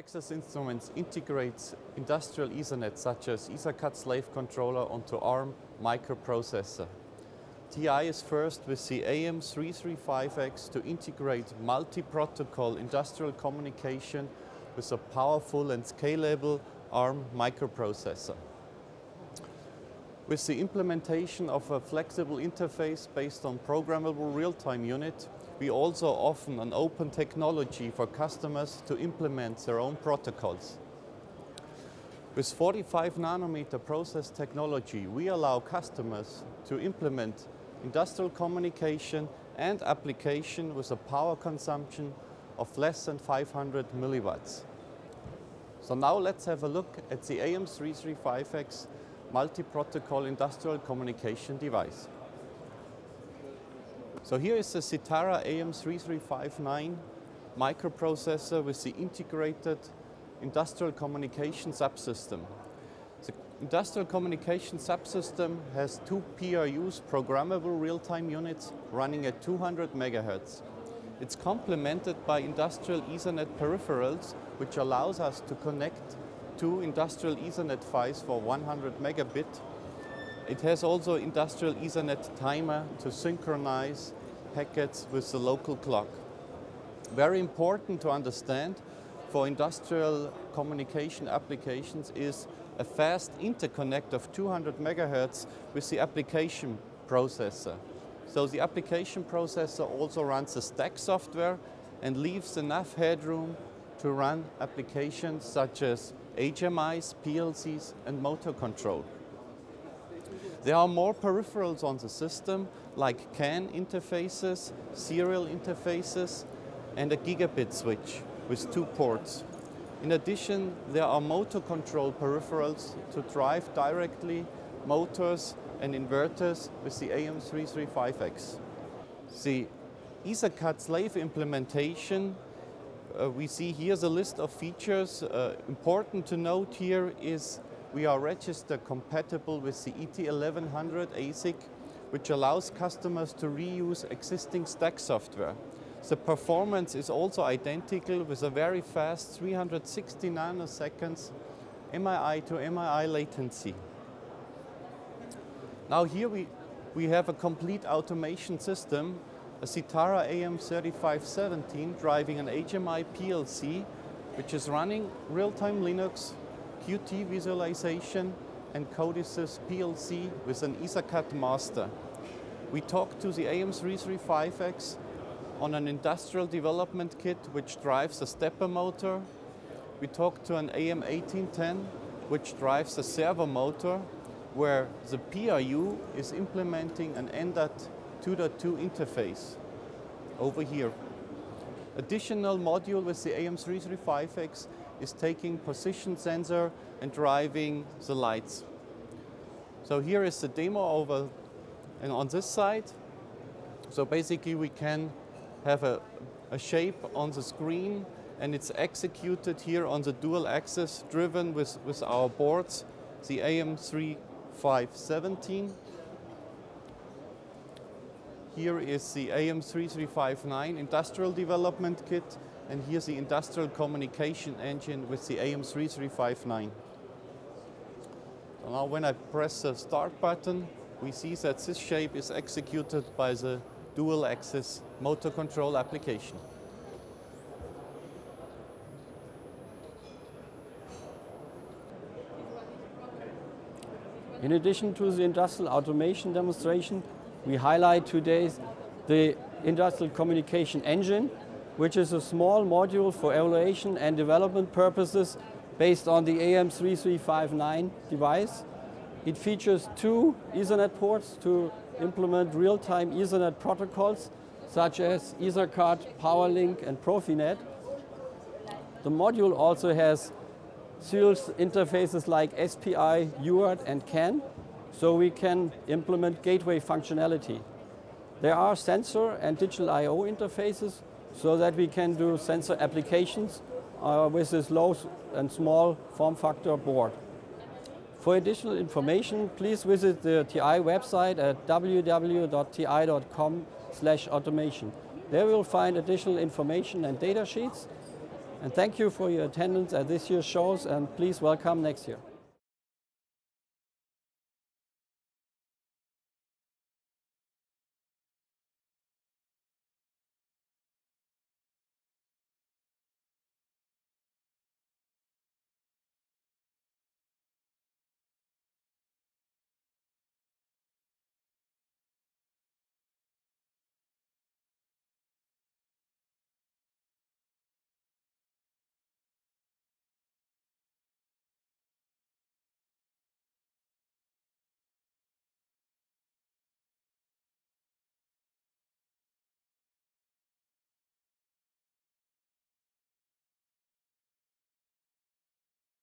Texas Instruments integrates industrial Ethernet such as EtherCAT slave controller onto ARM microprocessor. TI is first with the AM335X to integrate multi-protocol industrial communication with a powerful and scalable ARM microprocessor. With the implementation of a flexible interface based on programmable real-time unit, we also offer an open technology for customers to implement their own protocols. With 45nm process technology, we allow customers to implement industrial communication and application with a power consumption of less than 500 milliwatts. So now let's have a look at the AM335X multi-protocol industrial communication device. So here is the Sitara AM3359 microprocessor with the integrated industrial communication subsystem. The industrial communication subsystem has two PRUs, programmable real-time units, running at 200 MHz. It's complemented by industrial Ethernet peripherals, which allows us to connect two industrial Ethernet PHYs for 100 megabit. It has also industrial Ethernet timer to synchronize packets with the local clock. Very important to understand for industrial communication applications is a fast interconnect of 200 megahertz with the application processor. So the application processor also runs the stack software and leaves enough headroom to run applications such as HMIs, PLCs and motor control. There are more peripherals on the system, like CAN interfaces, serial interfaces, and a gigabit switch with two ports. In addition, there are motor control peripherals to drive directly motors and inverters with the AM335X. The EtherCAT slave implementation, we see here the list of features. Important to note here is we are registered compatible with the ET1100 ASIC, which allows customers to reuse existing stack software. The performance is also identical with a very fast 360 nanoseconds MII to MII latency. Now here we have a complete automation system, a Sitara AM3517 driving an HMI PLC, which is running real-time Linux, QT visualization and Codisys PLC with an EtherCAT master. We talk to the AM335X on an industrial development kit which drives a stepper motor. We talk to an AM1810 which drives a servo motor, where the PRU is implementing an EnDat 2.2 interface over here. Additional module with the AM335X is taking position sensor and driving the lights. So here is the demo over and on this side. So basically we can have a shape on the screen and it's executed here on the dual axis driven with our boards, the AM3517. Here is the AM3359 industrial development kit, and here's the industrial communication engine with the AM3359. So now when I press the start button, we see that this shape is executed by the dual axis motor control application. In addition to the industrial automation demonstration, we highlight today the industrial communication engine, which is a small module for evaluation and development purposes based on the AM3359 device. It features two Ethernet ports to implement real-time Ethernet protocols such as EtherCAT, PowerLink and Profinet. The module also has serial interfaces like SPI, UART and CAN, so we can implement gateway functionality. There are sensor and digital I/O interfaces, so that we can do sensor applications with this low and small form factor board. For additional information, please visit the TI website at www.ti.com/automation. There you'll find additional information and data sheets. And thank you for your attendance at this year's shows, and please welcome next year.